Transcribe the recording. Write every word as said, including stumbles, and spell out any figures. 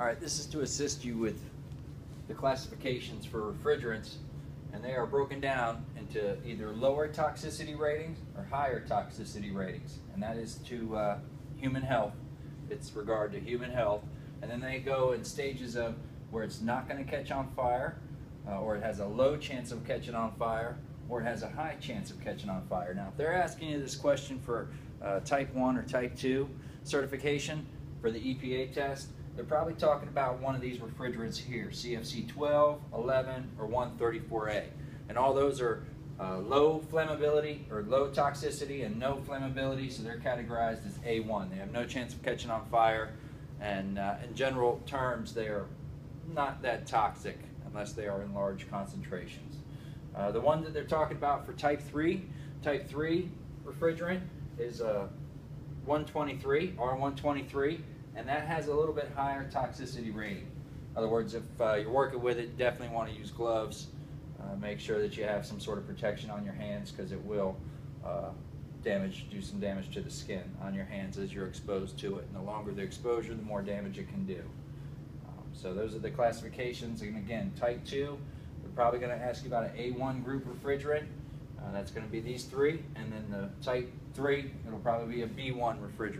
All right, this is to assist you with the classifications for refrigerants, and they are broken down into either lower toxicity ratings or higher toxicity ratings, and that is to uh, human health. It's regard to human health, and then they go in stages of where it's not going to catch on fire, uh, or it has a low chance of catching on fire, or it has a high chance of catching on fire. Now, if they're asking you this question for uh, type one or type two certification for the E P A test, they're probably talking about one of these refrigerants here, C F C twelve, eleven, or one thirty-four A. And all those are uh, low flammability or low toxicity and no flammability, so they're categorized as A one. They have no chance of catching on fire, and uh, in general terms, they are not that toxic unless they are in large concentrations. Uh, the one that they're talking about for type three, type three refrigerant is uh, one twenty-three, R one twenty-three, and that has a little bit higher toxicity rating. In other words, if uh, you're working with it, definitely want to use gloves. Uh, make sure that you have some sort of protection on your hands, because it will uh, damage, do some damage to the skin on your hands as you're exposed to it. And the longer the exposure, the more damage it can do. Um, so those are the classifications. And again, type two, they're probably going to ask you about an A one group refrigerant. Uh, that's going to be these three. And then the type three, it'll probably be a B one refrigerant.